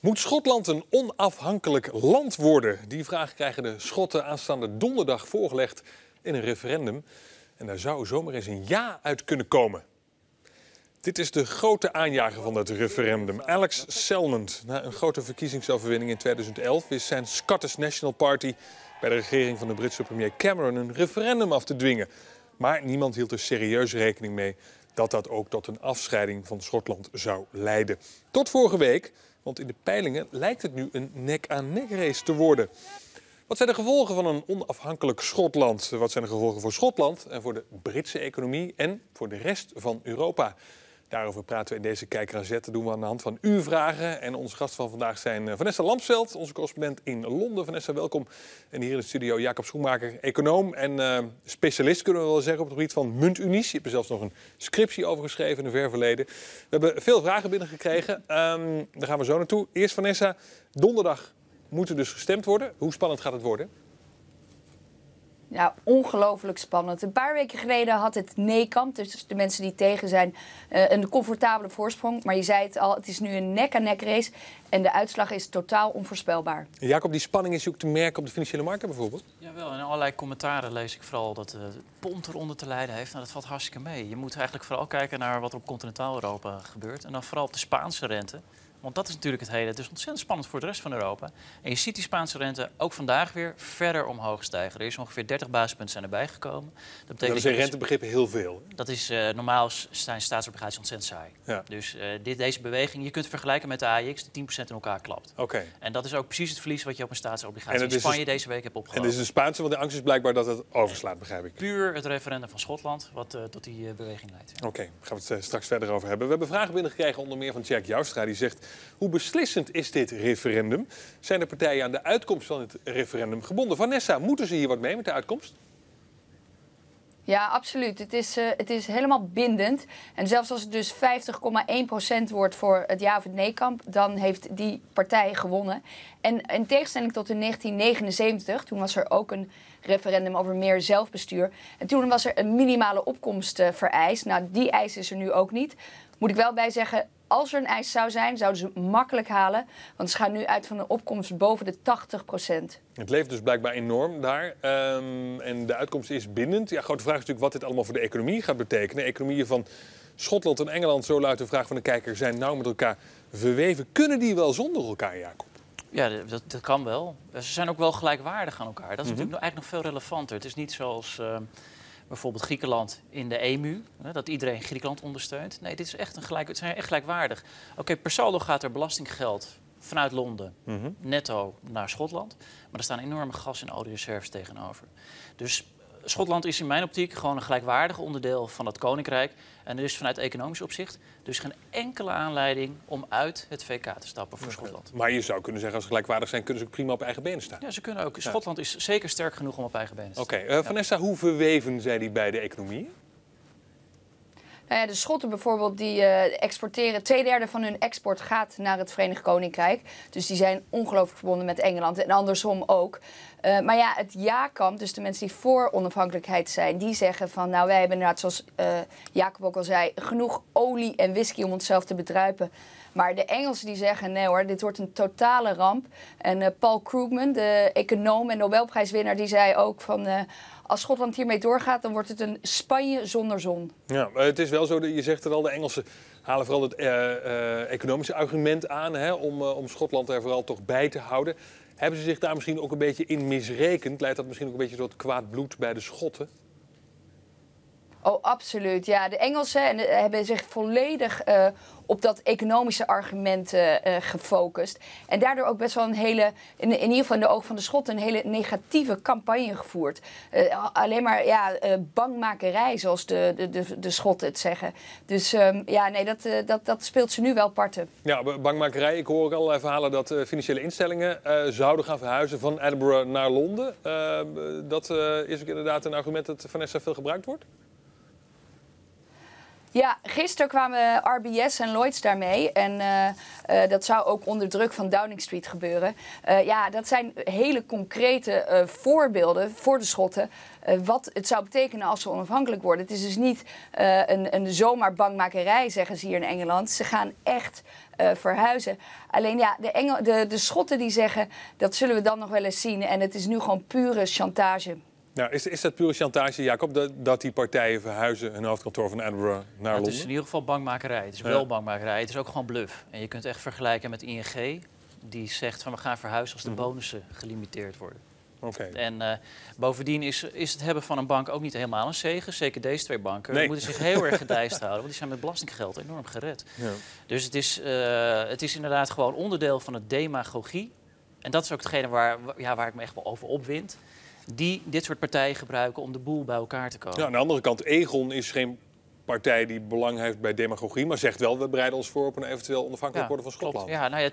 Moet Schotland een onafhankelijk land worden? Die vraag krijgen de Schotten aanstaande donderdag voorgelegd in een referendum. En daar zou zomaar eens een ja uit kunnen komen. Dit is de grote aanjager van dat referendum, Alex Salmond. Na een grote verkiezingsoverwinning in 2011 wist zijn Scottish National Party bij de regering van de Britse premier Cameron een referendum af te dwingen. Maar niemand hield er serieus rekening mee dat dat ook tot een afscheiding van Schotland zou leiden. Tot vorige week, want in de peilingen lijkt het nu een nek-aan-nek-race te worden. Wat zijn de gevolgen van een onafhankelijk Schotland? Wat zijn de gevolgen voor Schotland en voor de Britse economie en voor de rest van Europa? Daarover praten we in deze Kijker aan Z. Dat doen we aan de hand van uw vragen. En onze gast van vandaag zijn Vanessa Lamsvelt, onze correspondent in Londen. Vanessa, welkom. En hier in de studio Jacob Schoenmaker, econoom en specialist, kunnen we wel zeggen, op het gebied van muntunies. Je hebt er zelfs nog een scriptie over geschreven in een ver verleden. We hebben veel vragen binnengekregen. Daar gaan we zo naartoe. Eerst Vanessa, donderdag moet er dus gestemd worden. Hoe spannend gaat het worden? Ja, ongelooflijk spannend. Een paar weken geleden had het nee-kamp, dus de mensen die tegen zijn, een comfortabele voorsprong. Maar je zei het al, het is nu een nek-aan-nek race en de uitslag is totaal onvoorspelbaar. Jacob, die spanning is ook te merken op de financiële markten bijvoorbeeld? Jawel, in allerlei commentaren lees ik vooral dat het pond eronder te lijden heeft. Nou, dat valt hartstikke mee. Je moet eigenlijk vooral kijken naar wat er op continentaal Europa gebeurt en dan vooral op de Spaanse rente. Want dat is natuurlijk het hele. Het is ontzettend spannend voor de rest van Europa. En je ziet die Spaanse rente ook vandaag weer verder omhoog stijgen. Er is ongeveer 30 basispunten zijn erbij gekomen. Dat zijn rentebegrippen heel veel. Dat is normaal zijn staatsobligaties ontzettend saai. Ja. Dus deze beweging, je kunt vergelijken met de AEX, die 10% in elkaar klapt. Okay. En dat is ook precies het verlies wat je op een staatsobligatie in Spanje deze week hebt opgelopen. En dit is de Spaanse, want de angst is blijkbaar dat het overslaat, begrijp ik. Puur het referendum van Schotland, wat tot die beweging leidt. Ja. Oké, daar gaan we het straks verder over hebben. We hebben vragen binnengekregen, onder meer van Jack Joustra, die zegt: hoe beslissend is dit referendum? Zijn de partijen aan de uitkomst van het referendum gebonden? Vanessa, moeten ze hier wat mee met de uitkomst? Ja, absoluut. Het is helemaal bindend. En zelfs als het dus 50,1% wordt voor het ja of het nee-kamp, dan heeft die partij gewonnen. En in tegenstelling tot in 1979, toen was er ook een referendum over meer zelfbestuur. En toen was er een minimale opkomst vereist. Nou, die eis is er nu ook niet. Moet ik wel bij zeggen, als er een eis zou zijn, zouden ze het makkelijk halen. Want ze gaan nu uit van een opkomst boven de 80%. Het leeft dus blijkbaar enorm daar. En de uitkomst is bindend. Ja, grote vraag is natuurlijk wat dit allemaal voor de economie gaat betekenen. De economieën van Schotland en Engeland, zo luidt de vraag van de kijker, zijn nauw met elkaar verweven. Kunnen die wel zonder elkaar, Jacob? Ja, dat kan wel. Ze zijn ook wel gelijkwaardig aan elkaar. Dat is natuurlijk eigenlijk nog veel relevanter. Het is niet zoals bijvoorbeeld Griekenland in de EMU, dat iedereen Griekenland ondersteunt. Nee, dit is echt het zijn echt gelijkwaardig. Oké, per saldo gaat er belastinggeld vanuit Londen netto naar Schotland. Maar er staan enorme gas- en oliereserves tegenover. Dus Schotland is in mijn optiek gewoon een gelijkwaardig onderdeel van het Koninkrijk. En er is vanuit economisch opzicht dus geen enkele aanleiding om uit het VK te stappen voor Schotland. Maar je zou kunnen zeggen, als ze gelijkwaardig zijn, kunnen ze ook prima op eigen benen staan. Ja, ze kunnen ook. Ja. Schotland is zeker sterk genoeg om op eigen benen te staan. Oké, Vanessa, hoe verweven zijn die beide economieën? Nou ja, de Schotten bijvoorbeeld, die exporteren, 2/3 van hun export gaat naar het Verenigd Koninkrijk. Dus die zijn ongelooflijk verbonden met Engeland en andersom ook. Maar ja, het ja-kamp, dus de mensen die voor onafhankelijkheid zijn, die zeggen van, nou, wij hebben inderdaad, zoals Jacob ook al zei, genoeg olie en whisky om onszelf te bedruipen. Maar de Engelsen die zeggen, nee hoor, dit wordt een totale ramp. En Paul Krugman, de econoom en Nobelprijswinnaar, die zei ook van, als Schotland hiermee doorgaat, dan wordt het een Spanje zonder zon. Ja, het is wel zo, je zegt het al, de Engelsen halen vooral het economische argument aan, hè, om Schotland er vooral toch bij te houden. Hebben ze zich daar misschien ook een beetje in misrekend? Leidt dat misschien ook een beetje tot kwaad bloed bij de Schotten? Oh, absoluut. Ja, de Engelsen hebben zich volledig op dat economische argument gefocust. En daardoor ook best wel een hele, in ieder geval in de ogen van de Schotten, een hele negatieve campagne gevoerd. Alleen maar bangmakerij, zoals de Schotten het zeggen. Dus dat speelt ze nu wel parten. Ja, bangmakerij. Ik hoor ook allerlei verhalen dat financiële instellingen zouden gaan verhuizen van Edinburgh naar Londen. Dat is ook inderdaad een argument dat Vanessa veel gebruikt wordt. Ja, gisteren kwamen RBS en Lloyds daarmee. En dat zou ook onder druk van Downing Street gebeuren. Ja, dat zijn hele concrete voorbeelden voor de Schotten. Wat het zou betekenen als ze onafhankelijk worden. Het is dus niet een zomaar bangmakerij, zeggen ze hier in Engeland. Ze gaan echt verhuizen. Alleen ja, de Schotten die zeggen, dat zullen we dan nog wel eens zien. En het is nu gewoon pure chantage. Nou, is dat pure chantage, Jacob, dat die partijen verhuizen hun hoofdkantoor van Edinburgh naar Londen? Het is in ieder geval bangmakerij. Het is wel bangmakerij. Het is ook gewoon bluff. En je kunt echt vergelijken met ING. Die zegt van we gaan verhuizen als de bonussen gelimiteerd worden. Okay. En bovendien is het hebben van een bank ook niet helemaal een zegen. Zeker deze twee banken moeten zich heel erg gedijst houden. Want die zijn met belastinggeld enorm gered. Ja. Dus het is inderdaad gewoon onderdeel van de demagogie. En dat is ook hetgene waar ik me echt wel over opwind. Die dit soort partijen gebruiken om de boel bij elkaar te komen. Ja, aan de andere kant, Egon is geen partij die belang heeft bij demagogie, maar zegt wel, we bereiden ons voor op een eventueel onafhankelijk worden van Schotland. Klopt. Ja, nou ja,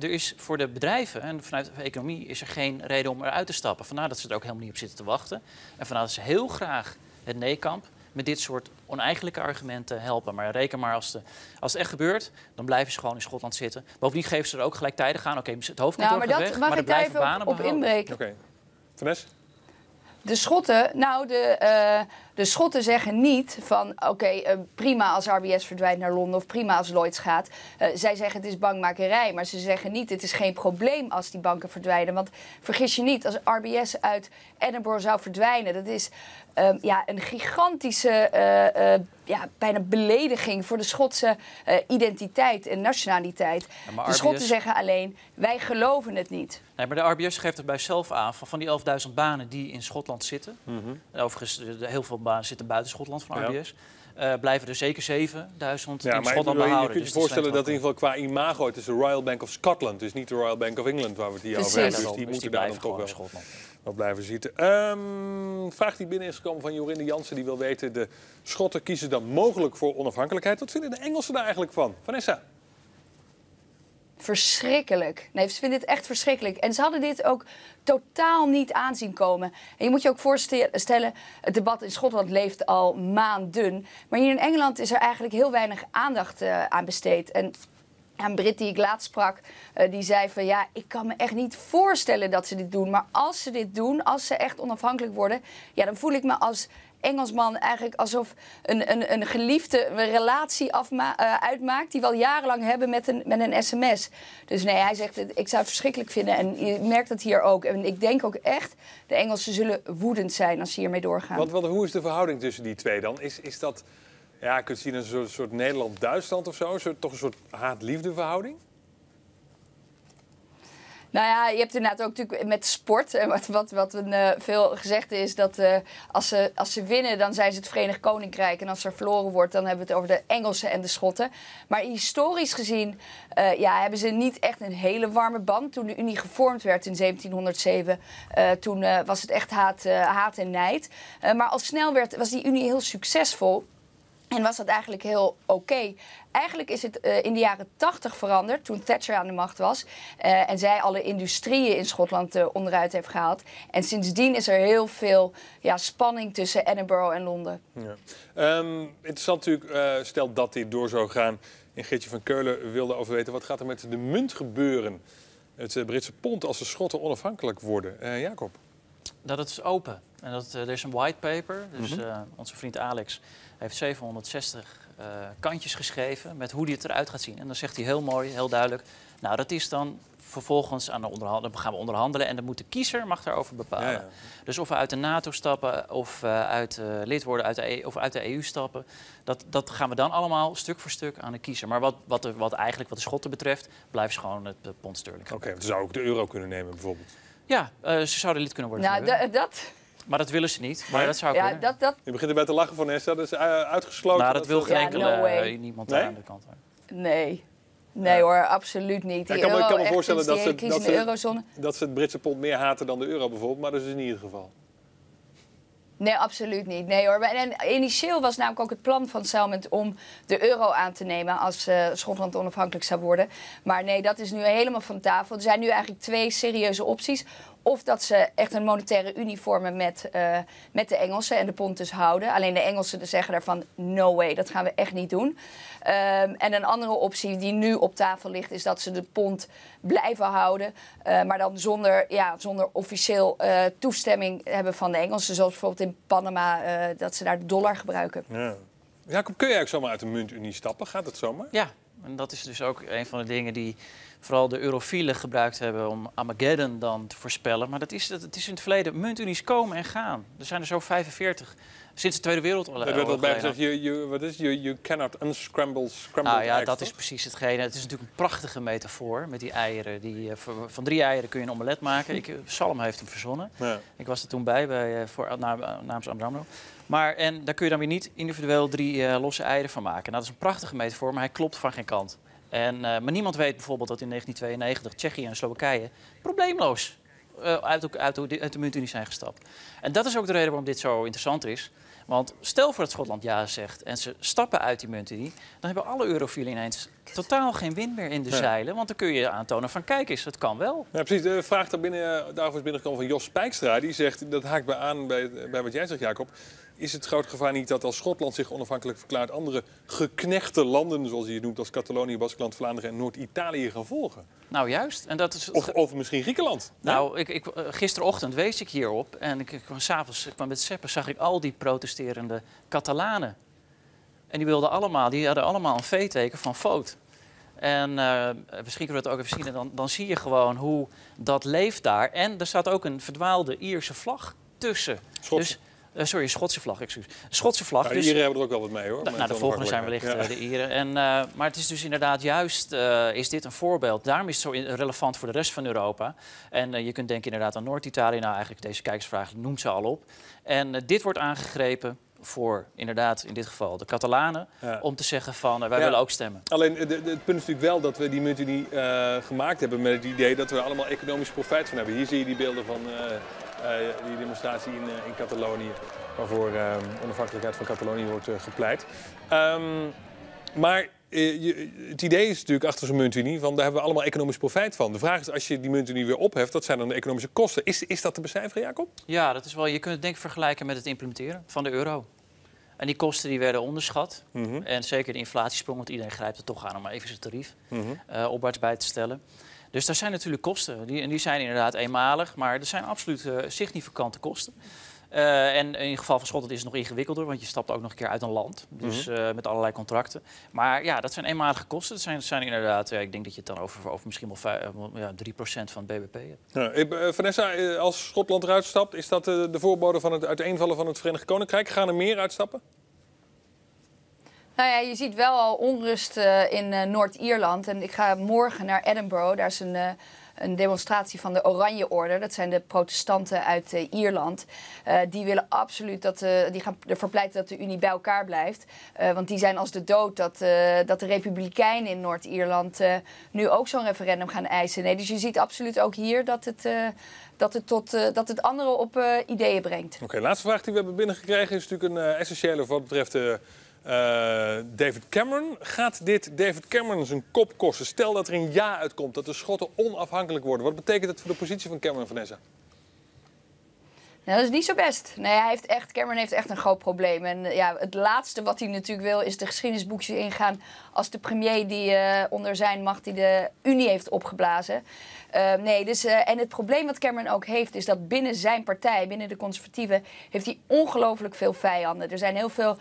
er is voor de bedrijven en vanuit de economie is er geen reden om eruit te stappen. Vandaar dat ze er ook helemaal niet op zitten te wachten. En vandaar dat ze heel graag het nee-kamp met dit soort oneigenlijke argumenten helpen. Maar reken maar, als het echt gebeurt, dan blijven ze gewoon in Schotland zitten. Bovendien geven ze er ook gelijktijdig aan. Oké, het hoofdkantoor gaat weg, maar er blijven banen op inbreken. Oké. Vanessa? De Schotten zeggen niet van oké, prima als RBS verdwijnt naar Londen of prima als Lloyds gaat. Zij zeggen het is bangmakerij, maar ze zeggen niet het is geen probleem als die banken verdwijnen. Want vergis je niet, als RBS uit Edinburgh zou verdwijnen, dat is een gigantische, bijna belediging voor de Schotse identiteit en nationaliteit. Ja, maar de RBS... Schotten zeggen alleen, wij geloven het niet. Nee, maar de RBS geeft het bij zelf aan van die 11.000 banen die in Schotland zitten. Mm-hmm. Overigens, heel veel banen zitten buiten Schotland van RBS. Ja. Blijven er zeker 7.000 in Schotland behouden. Je kunt je voorstellen dat in ieder geval qua imago, het is de Royal Bank of Scotland, dus niet de Royal Bank of England waar we het hier over hebben. Dus die moeten daar dan toch wel in Schotland blijven zitten. Vraag die binnen is gekomen van Jorinde Jansen, die wil weten, de Schotten kiezen dan mogelijk voor onafhankelijkheid. Wat vinden de Engelsen daar eigenlijk van? Vanessa? Verschrikkelijk. Nee, ze vinden het echt verschrikkelijk. En ze hadden dit ook totaal niet aanzien komen. En je moet je ook voorstellen, het debat in Schotland leeft al maanden. Maar hier in Engeland is er eigenlijk heel weinig aandacht aan besteed. En een Brit die ik laatst sprak, die zei van ja, ik kan me echt niet voorstellen dat ze dit doen. Maar als ze dit doen, als ze echt onafhankelijk worden, ja, dan voel ik me als Engelsman eigenlijk alsof een geliefde een relatie uitmaakt die we al jarenlang hebben met een sms. Dus nee, hij zegt, ik zou het verschrikkelijk vinden. En je merkt dat hier ook. En ik denk ook echt, de Engelsen zullen woedend zijn als ze hiermee doorgaan. Want hoe is de verhouding tussen die twee dan? Is dat, ja, je kunt zien een soort Nederland-Duitsland of zo? Toch een soort haat-liefde verhouding? Nou ja, je hebt inderdaad ook natuurlijk met sport, wat veel gezegd is, dat als ze winnen, dan zijn ze het Verenigd Koninkrijk. En als er verloren wordt, dan hebben we het over de Engelsen en de Schotten. Maar historisch gezien hebben ze niet echt een hele warme band. Toen de Unie gevormd werd in 1707, toen was het echt haat en nijd. Maar al snel was die Unie heel succesvol. En was dat eigenlijk heel oké. Eigenlijk is het in de jaren 80 veranderd, toen Thatcher aan de macht was. En zij alle industrieën in Schotland onderuit heeft gehaald. En sindsdien is er heel veel spanning tussen Edinburgh en Londen. Ja. Interessant natuurlijk, stel dat dit door zou gaan. En Geertje van Keulen wilde over weten, wat gaat er met de munt gebeuren? Het Britse pond als de Schotten onafhankelijk worden. Jacob? Dat het is open. En er is een white paper. Dus onze vriend Alex heeft 760 kantjes geschreven met hoe die het eruit gaat zien. En dan zegt hij heel mooi, heel duidelijk, nou dat is dan vervolgens aan de onderhandeling, gaan we onderhandelen en dan moet de kiezer mag daarover bepalen. Ja, ja. Dus of we uit de NATO stappen of lid worden of uit de EU stappen, dat gaan we dan allemaal stuk voor stuk aan de kiezer. Maar wat de Schotten betreft, blijven ze gewoon het pond sterling. Oké, dan zou ook de euro kunnen nemen bijvoorbeeld. Ja, ze zouden lid kunnen worden. Nou, dat... Maar dat willen ze niet. Maar dat zou kunnen. Je begint erbij te lachen, Vanessa. Dat is uitgesloten. Nou, dat wil geen enkele niemand aan de kant. Nee. Nee hoor, absoluut niet. Ik kan me voorstellen dat ze het Britse pond meer haten dan de euro bijvoorbeeld. Maar dat is in ieder geval. Nee, absoluut niet. Nee hoor. En initieel was namelijk ook het plan van Salmond om de euro aan te nemen als Schotland onafhankelijk zou worden. Maar nee, dat is nu helemaal van tafel. Er zijn nu eigenlijk twee serieuze opties. Of dat ze echt een monetaire unie vormen met de Engelsen en de pond dus houden. Alleen de Engelsen zeggen daarvan, no way, dat gaan we echt niet doen. En een andere optie die nu op tafel ligt is dat ze de pond blijven houden. Maar dan zonder officieel toestemming hebben van de Engelsen. Zoals bijvoorbeeld in Panama, dat ze daar de dollar gebruiken. Ja. Jacob, kun je eigenlijk zomaar uit de muntunie stappen? Gaat het zomaar? Ja, en dat is dus ook een van de dingen die vooral de eurofielen gebruikt hebben om Armageddon dan te voorspellen. Maar dat is in het verleden. Muntunies komen en gaan. Er zijn er zo 45 sinds de Tweede Wereldoorlog. Er werd al bij gezegd, you cannot unscramble scrambled eggs. Ja, dat is precies hetgene. Het is natuurlijk een prachtige metafoor met die eieren. Van 3 eieren kun je een omelet maken. Salm heeft hem verzonnen. Ja. Ik was er toen namens Amsterdam. En daar kun je dan weer niet individueel 3 losse eieren van maken. Dat is een prachtige metafoor, maar hij klopt van geen kant. Maar niemand weet bijvoorbeeld dat in 1992 Tsjechië en Slowakije probleemloos uit de muntunie zijn gestapt. En dat is ook de reden waarom dit zo interessant is. Want stel voor dat Schotland ja zegt en ze stappen uit die muntunie, dan hebben alle eurofielen ineens totaal geen wind meer in de zeilen. Want dan kun je aantonen van kijk eens, dat kan wel. Ja, precies. De vraag daarover is binnengekomen van Jos Spijkstra. Die zegt, dat haakt aan bij wat jij zegt, Jacob. Is het groot gevaar niet dat als Schotland zich onafhankelijk verklaart, andere geknechte landen, zoals je het noemt, als Catalonië, Baskeland, Vlaanderen en Noord-Italië gaan volgen? Nou, juist. En dat is... Of misschien Griekenland. Nou, gisterochtend wees ik hierop en ik kwam s'avonds met Seppen, zag ik al die protesterende Catalanen. En die hadden allemaal een V-teken van fout. En misschien kunnen we dat ook even zien. Dan zie je gewoon hoe dat leeft daar. En er staat ook een verdwaalde Ierse vlag tussen. Schotse vlag, excuus. Schotse vlag. De Ieren hebben er ook wel wat mee, hoor. De volgende zijn wellicht de Ieren. Maar het is dus inderdaad juist is dit een voorbeeld. Daarom is het zo relevant voor de rest van Europa. En je kunt denken inderdaad aan Noord-Italië. Nou, eigenlijk deze kijkersvraag noemt ze al op. En dit wordt aangegrepen voor inderdaad in dit geval de Catalanen, om te zeggen van wij willen ook stemmen. Alleen het punt is natuurlijk wel dat we die muntunie gemaakt hebben met het idee dat we er allemaal economisch profijt van hebben. Hier zie je die beelden van die demonstratie in Catalonië, waarvoor onafhankelijkheid van Catalonië wordt gepleit. Het idee is natuurlijk achter zo'n muntunie, van daar hebben we allemaal economisch profijt van. De vraag is, als je die muntunie weer opheft, dat zijn dan de economische kosten. Is dat te becijferen, Jacob? Ja, dat is wel. Je kunt het denk ik vergelijken met het implementeren van de euro. En die kosten die werden onderschat. Mm-hmm. En zeker de inflatiesprong, want iedereen grijpt er toch aan om even zijn tarief opwaarts bij te stellen. Dus daar zijn natuurlijk kosten. Die zijn inderdaad eenmalig, maar er zijn absoluut significante kosten. En in het geval van Schotland is het nog ingewikkelder, want je stapt ook nog een keer uit een land. Dus met allerlei contracten. Maar ja, dat zijn eenmalige kosten. Dat zijn inderdaad, ik denk dat je het dan over misschien wel 3% van het BBP hebt. Ja, Vanessa, als Schotland eruit stapt, is dat de voorbode van het uiteenvallen van het Verenigd Koninkrijk? Gaan er meer uitstappen? Nou ja, je ziet wel al onrust in Noord-Ierland. En ik ga morgen naar Edinburgh. Daar is een demonstratie van de Oranje Orde. Dat zijn de protestanten uit Ierland. Die willen absoluut die gaan ervoor pleiten dat de Unie bij elkaar blijft. Want die zijn als de dood dat de Republikeinen in Noord-Ierland nu ook zo'n referendum gaan eisen. Nee, dus je ziet absoluut ook hier dat het anderen op ideeën brengt. Oké, laatste vraag die we hebben binnengekregen is natuurlijk een essentiële wat betreft David Cameron. Gaat dit David Cameron zijn kop kosten? Stel dat er een ja uitkomt, dat de Schotten onafhankelijk worden. Wat betekent dat voor de positie van Cameron, Vanessa? Nou, dat is niet zo best. Nee, Cameron heeft echt een groot probleem. En ja, het laatste wat hij natuurlijk wil is de geschiedenisboekjes ingaan als de premier die onder zijn macht die de Unie heeft opgeblazen. En het probleem wat Cameron ook heeft is dat binnen zijn partij, binnen de conservatieven, heeft hij ongelooflijk veel vijanden. Er zijn heel veel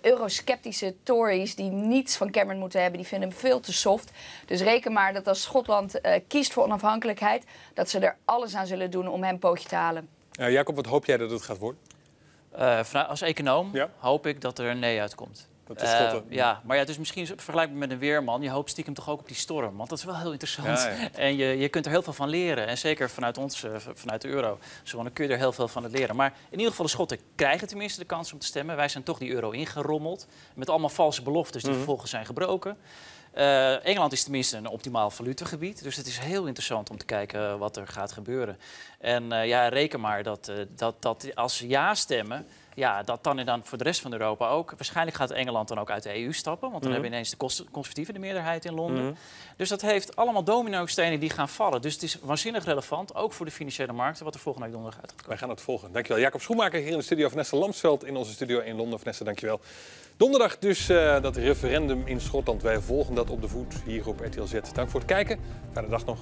eurosceptische Tories die niets van Cameron moeten hebben. Die vinden hem veel te soft. Dus reken maar dat als Schotland kiest voor onafhankelijkheid, dat ze er alles aan zullen doen om hem een pootje te halen. Jacob, wat hoop jij dat het gaat worden? Als econoom hoop ik dat er een nee uitkomt. Dat is het is misschien vergelijkbaar met een weerman. Je hoopt stiekem toch ook op die storm, want dat is wel heel interessant. Ja. En je kunt er heel veel van leren. En zeker vanuit ons, vanuit de euro, dan kun je er heel veel van leren. Maar in ieder geval de Schotten krijgen tenminste de kans om te stemmen. Wij zijn toch die euro ingerommeld met allemaal valse beloftes die vervolgens zijn gebroken. Engeland is tenminste een optimaal valutegebied. Dus het is heel interessant om te kijken wat er gaat gebeuren. En reken maar dat als ze ja stemmen, Ja, dat dan voor de rest van Europa ook. Waarschijnlijk gaat Engeland dan ook uit de EU stappen. Want dan hebben ineens de conservatieven de meerderheid in Londen. Dus dat heeft allemaal domino-stenen die gaan vallen. Dus het is waanzinnig relevant, ook voor de financiële markten, wat er volgende week donderdag uit gaat komen. Wij gaan het volgen. Dankjewel. Jacob Schoenmaker hier in de studio. Vanessa Lamsvelt in onze studio in Londen. Vanessa, dankjewel. Donderdag dus dat referendum in Schotland. Wij volgen dat op de voet hier op RTL Z. Dank voor het kijken. Fijne dag nog.